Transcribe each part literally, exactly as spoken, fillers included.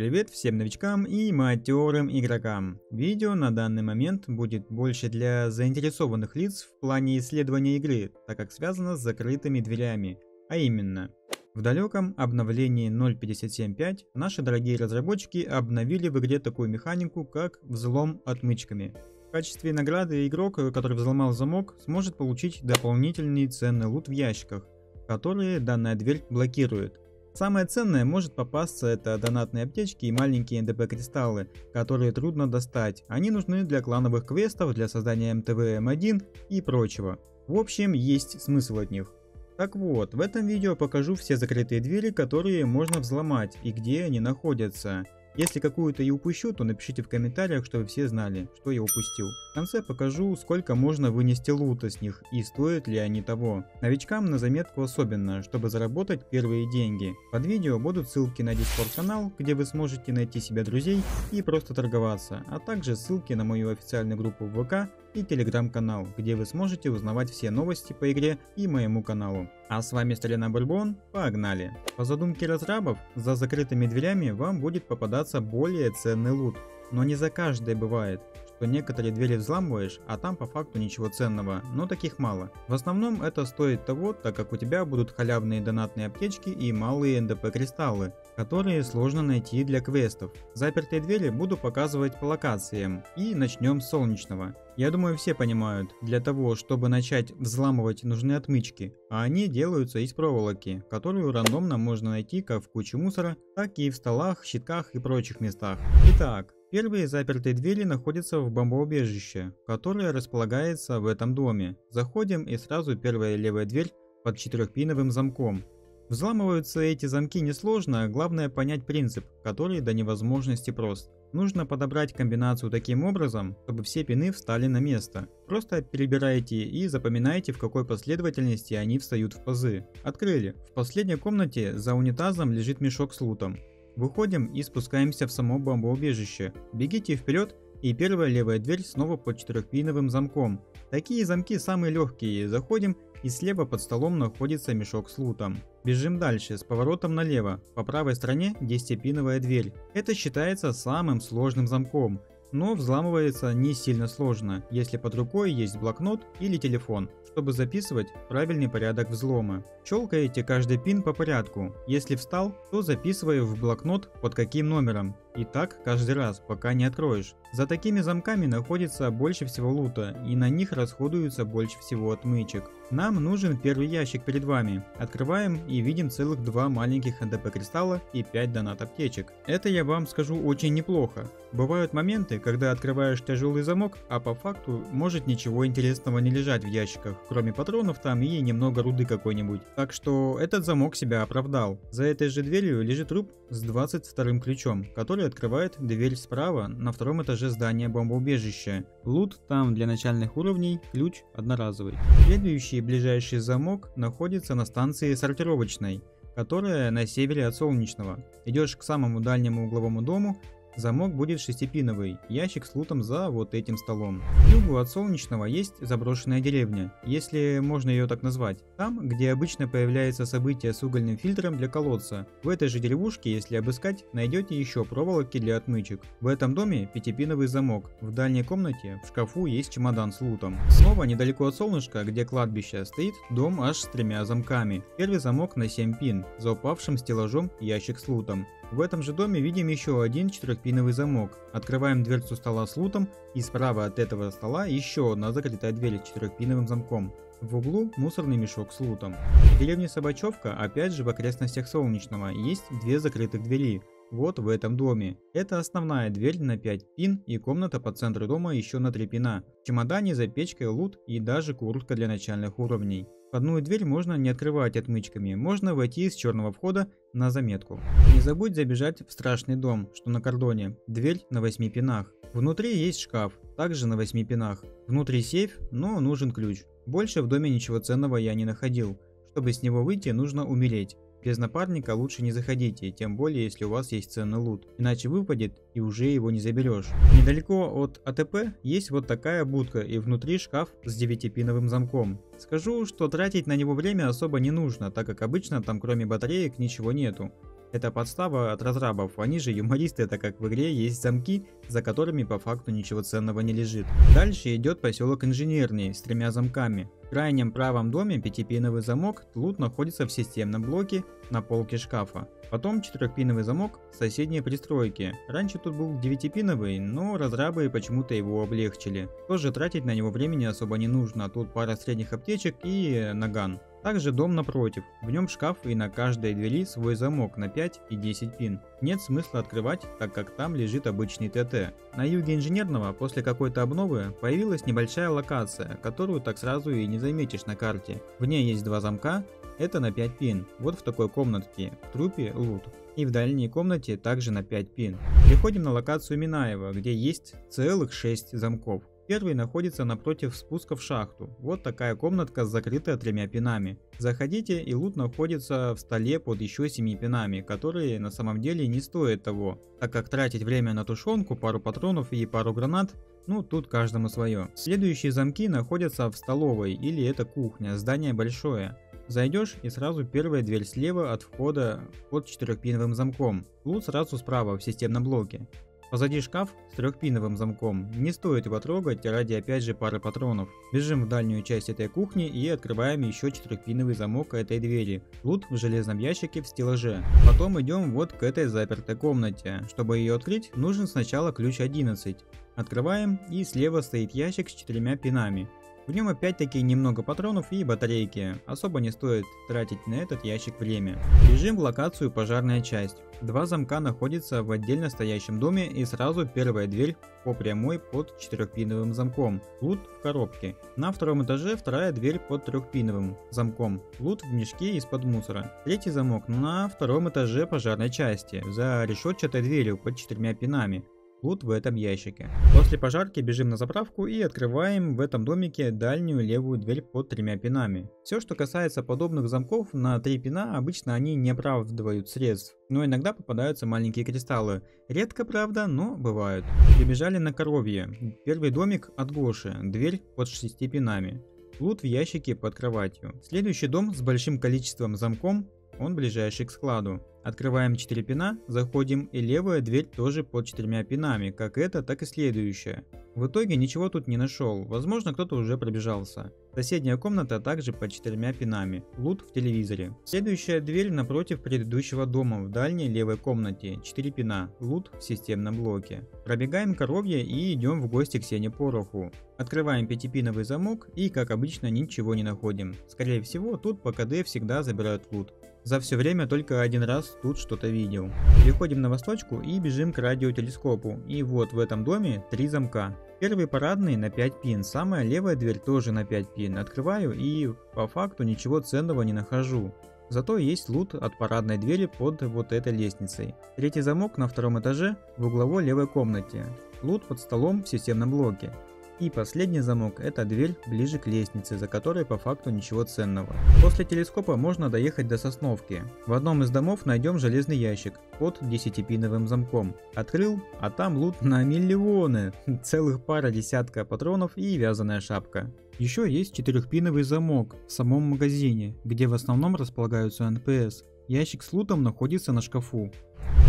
Привет всем новичкам и матерым игрокам. Видео на данный момент будет больше для заинтересованных лиц в плане исследования игры, так как связано с закрытыми дверями. А именно, в далеком обновлении ноль точка пятьдесят семь точка пять наши дорогие разработчики обновили в игре такую механику, как взлом отмычками. В качестве награды игрок, который взломал замок, сможет получить дополнительный ценный лут в ящиках, которые данная дверь блокирует. Самое ценное может попасться — это донатные аптечки и маленькие эн дэ пэ кристаллы, которые трудно достать. Они нужны для клановых квестов, для создания эм тэ вэ эм один и прочего. В общем, есть смысл от них. Так вот, в этом видео покажу все закрытые двери, которые можно взломать и где они находятся. Если какую-то я упущу, то напишите в комментариях, чтобы все знали, что я упустил. В конце покажу, сколько можно вынести лута с них и стоят ли они того. Новичкам на заметку особенно, чтобы заработать первые деньги. Под видео будут ссылки на Discord канал, где вы сможете найти себе друзей и просто торговаться, а также ссылки на мою официальную группу в вэ ка и Telegram канал, где вы сможете узнавать все новости по игре и моему каналу. А с вами Старина Бурбон, погнали! По задумке разрабов, за закрытыми дверями вам будет попадаться более ценный лут. Но не за каждое бывает, что некоторые двери взламываешь, а там по факту ничего ценного, но таких мало. В основном это стоит того, так как у тебя будут халявные донатные аптечки и малые эн дэ пэ кристаллы, которые сложно найти для квестов. Запертые двери буду показывать по локациям, и начнем с солнечного. Я думаю, все понимают, для того, чтобы начать взламывать, нужны отмычки, а они делаются из проволоки, которую рандомно можно найти как в куче мусора, так и в столах, щитках и прочих местах. Итак, первые запертые двери находятся в бомбоубежище, которое располагается в этом доме. Заходим, и сразу первая левая дверь под четырехпиновым замком. Взламываются эти замки несложно, главное понять принцип, который до невозможности прост. Нужно подобрать комбинацию таким образом, чтобы все пины встали на место. Просто перебирайте и запоминайте, в какой последовательности они встают в пазы. Открыли. В последней комнате за унитазом лежит мешок с лутом. Выходим и спускаемся в само бомбоубежище. Бегите вперед, и первая левая дверь снова под четырехпиновым замком. Такие замки самые легкие. Заходим, и слева под столом находится мешок с лутом. Бежим дальше, с поворотом налево. По правой стороне десятипиновая дверь. Это считается самым сложным замком, но взламывается не сильно сложно, если под рукой есть блокнот или телефон, чтобы записывать правильный порядок взлома. Щелкаете каждый пин по порядку, если встал, то записываю в блокнот под каким номером, и так каждый раз, пока не откроешь. За такими замками находится больше всего лута, и на них расходуется больше всего отмычек. Нам нужен первый ящик перед вами. Открываем и видим целых два маленьких эн дэ пэ кристалла и пять донат аптечек. Это, я вам скажу, очень неплохо. Бывают моменты, когда открываешь тяжелый замок, а по факту может ничего интересного не лежать в ящиках, кроме патронов там и немного руды какой-нибудь. Так что этот замок себя оправдал. За этой же дверью лежит труп с двадцать вторым ключом, который открывает дверь справа на втором этаже здания бомбоубежища. Лут там для начальных уровней, ключ одноразовый. Следующий ближайший замок находится на станции сортировочной, которая на севере от солнечного. Идешь к самому дальнему угловому дому, замок будет шестипиновый, ящик с лутом за вот этим столом. К югу от солнечного есть заброшенная деревня, если можно ее так назвать. Там, где обычно появляется событие с угольным фильтром для колодца. В этой же деревушке, если обыскать, найдете еще проволоки для отмычек. В этом доме пятипиновый замок. В дальней комнате в шкафу есть чемодан с лутом. Снова недалеко от солнышка, где кладбище, стоит дом аж с тремя замками. Первый замок на семь пин, за упавшим стеллажом ящик с лутом. В этом же доме видим еще один четырехпиновый замок. Открываем дверцу стола с лутом, и справа от этого стола еще одна закрытая дверь с четырехпиновым замком. В углу мусорный мешок с лутом. В деревне Собачевка, опять же в окрестностях Солнечного, есть две закрытых двери. Вот в этом доме. Это основная дверь на пять пин и комната по центру дома еще на три пина. В чемодане за печкой лут и даже куртка для начальных уровней. Входную дверь можно не открывать отмычками, можно войти с черного входа на заметку. Не забудь забежать в страшный дом, что на кордоне, дверь на восьми пинах. Внутри есть шкаф, также на восьми пинах. Внутри сейф, но нужен ключ. Больше в доме ничего ценного я не находил. Чтобы с него выйти, нужно умереть. Без напарника лучше не заходите, тем более если у вас есть ценный лут, иначе выпадет и уже его не заберешь. Недалеко от а тэ пэ есть вот такая будка и внутри шкаф с девятипиновым замком. Скажу, что тратить на него время особо не нужно, так как обычно там кроме батареек ничего нету. Это подстава от разрабов, они же юмористы, так как в игре есть замки, за которыми по факту ничего ценного не лежит. Дальше идет поселок Инженерный с тремя замками. В крайнем правом доме пятипиновый замок, лут находится в системном блоке на полке шкафа. Потом четырехпиновый замок в соседней пристройке. Раньше тут был девятипиновый, но разрабы почему-то его облегчили. Тоже тратить на него времени особо не нужно, тут пара средних аптечек и наган. Также дом напротив, в нем шкаф и на каждой двери свой замок на пять и десять пин. Нет смысла открывать, так как там лежит обычный ТТ. На юге Инженерного после какой-то обновы появилась небольшая локация, которую так сразу и не заметишь на карте. В ней есть два замка, это на пять пин, вот в такой комнатке, в трупе лут. И в дальней комнате также на пять пин. Переходим на локацию Минаева, где есть целых шесть замков. Первый находится напротив спуска в шахту, вот такая комнатка закрытая тремя пинами. Заходите, и лут находится в столе под еще семью пинами, которые на самом деле не стоят того, так как тратить время на тушенку, пару патронов и пару гранат, ну тут каждому свое. Следующие замки находятся в столовой, или это кухня, здание большое. Зайдешь, и сразу первая дверь слева от входа под четырехпиновым замком, лут сразу справа в системном блоке. Позади шкаф с трехпиновым замком, не стоит его трогать ради опять же пары патронов. Бежим в дальнюю часть этой кухни и открываем еще четырехпиновый замок этой двери, лут в железном ящике в стеллаже. Потом идем вот к этой запертой комнате, чтобы ее открыть нужен сначала ключ одиннадцать. Открываем, и слева стоит ящик с четырьмя пинами. В нем опять-таки немного патронов и батарейки, особо не стоит тратить на этот ящик время. Бежим в локацию пожарная часть. Два замка находятся в отдельно стоящем доме, и сразу первая дверь по прямой под четырехпиновым замком, лут в коробке. На втором этаже вторая дверь под трехпиновым замком, лут в мешке из-под мусора. Третий замок на втором этаже пожарной части, за решетчатой дверью под четырьмя пинами. Лут в этом ящике. После пожарки бежим на заправку и открываем в этом домике дальнюю левую дверь под тремя пинами. Все, что касается подобных замков на три пина, обычно они не оправдывают средств, но иногда попадаются маленькие кристаллы. Редко, правда, но бывают. Прибежали на коровье. Первый домик от Гоши, дверь под шестью пинами. Лут в ящике под кроватью. Следующий дом с большим количеством замком, он ближайший к складу. Открываем четыре пина, заходим, и левая дверь тоже под четырьмя пинами, как эта, так и следующая. В итоге ничего тут не нашел, возможно кто-то уже пробежался. Соседняя комната также под четырьмя пинами, лут в телевизоре. Следующая дверь напротив предыдущего дома в дальней левой комнате, четыре пина, лут в системном блоке. Пробегаем коровье и идем в гости к Сене Пороху. Открываем пятипиновый замок и как обычно ничего не находим. Скорее всего тут по КД всегда забирают лут. За все время только один раз тут что-то видел. Переходим на восточку и бежим к радиотелескопу. И вот в этом доме три замка. Первый парадный на пять пин, самая левая дверь тоже на пять пин. Открываю и по факту ничего ценного не нахожу. Зато есть лут от парадной двери под вот этой лестницей. Третий замок на втором этаже в угловой левой комнате. Лут под столом в системном блоке. И последний замок – это дверь ближе к лестнице, за которой по факту ничего ценного. После телескопа можно доехать до Сосновки. В одном из домов найдем железный ящик под десятипиновым замком. Открыл, а там лут на миллионы, целых пара десятка патронов и вязаная шапка. Еще есть четырехпиновый замок в самом магазине, где в основном располагаются эн пэ эс. Ящик с лутом находится на шкафу.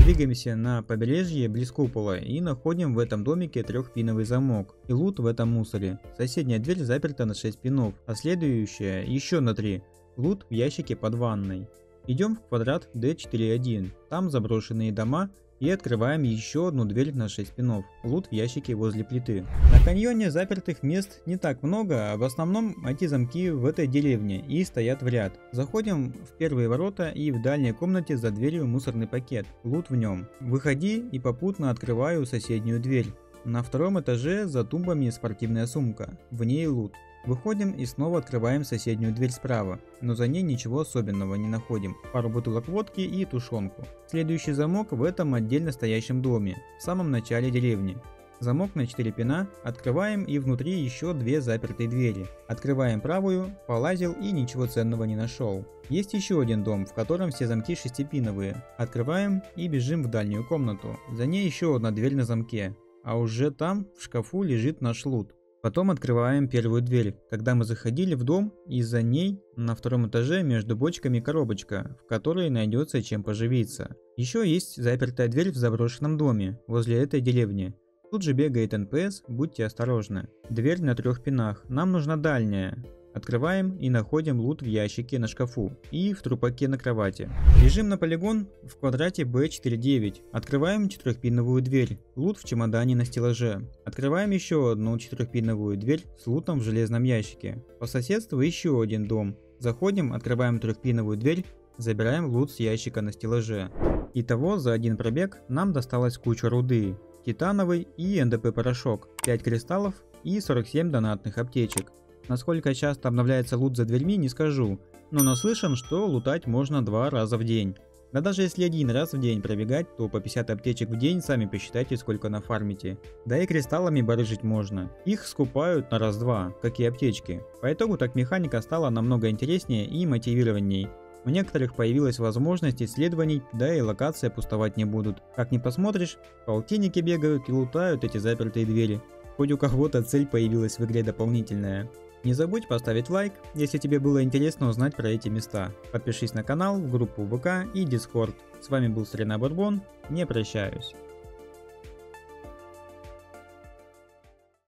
Двигаемся на побережье близ купола и находим в этом домике трехпиновый замок и лут в этом мусоре. Соседняя дверь заперта на шесть пинов, а следующая еще на три. Лут в ящике под ванной. Идем в квадрат дэ четыре один, там заброшенные дома, и открываем еще одну дверь на шесть пинов, лут в ящике возле плиты. На каньоне запертых мест не так много, а в основном эти замки в этой деревне и стоят в ряд. Заходим в первые ворота, и в дальней комнате за дверью мусорный пакет, лут в нем. Выходи, и попутно открываю соседнюю дверь. На втором этаже за тумбами спортивная сумка, в ней лут. Выходим и снова открываем соседнюю дверь справа, но за ней ничего особенного не находим, пару бутылок водки и тушенку. Следующий замок в этом отдельно стоящем доме, в самом начале деревни. Замок на четыре пина, открываем, и внутри еще две запертые двери. Открываем правую, полазил и ничего ценного не нашел. Есть еще один дом, в котором все замки шестипиновые. Открываем и бежим в дальнюю комнату, за ней еще одна дверь на замке, а уже там в шкафу лежит наш лут. Потом открываем первую дверь. Когда мы заходили в дом, и за ней на втором этаже между бочками коробочка, в которой найдется чем поживиться. Еще есть запертая дверь в заброшенном доме, возле этой деревни. Тут же бегает эн пэ эс, будьте осторожны. Дверь на трех пинах, нам нужна дальняя. Открываем и находим лут в ящике на шкафу и в трупаке на кровати. Бежим на полигон в квадрате бэ четыре девять. Открываем четырехпиновую дверь. Лут в чемодане на стеллаже. Открываем еще одну четырехпиновую дверь с лутом в железном ящике. По соседству еще один дом. Заходим, открываем трехпиновую дверь, забираем лут с ящика на стеллаже. Итого за один пробег нам досталась куча руды, титановый и эн дэ пэ порошок, пять кристаллов и сорок семь донатных аптечек. Насколько часто обновляется лут за дверьми, не скажу, но наслышан, что лутать можно два раза в день. Да даже если один раз в день пробегать, то по пятьдесят аптечек в день, сами посчитайте, сколько нафармите. Да и кристаллами барыжить можно. Их скупают на раз-два, как и аптечки. По итогу так механика стала намного интереснее и мотивированней. У некоторых появилась возможность исследований, да и локации пустовать не будут. Как ни посмотришь, полтинники бегают и лутают эти запертые двери. Хоть у кого-то цель появилась в игре дополнительная. Не забудь поставить лайк, если тебе было интересно узнать про эти места. Подпишись на канал, группу вэ ка и Discord. С вами был Старина Бурбон, не прощаюсь.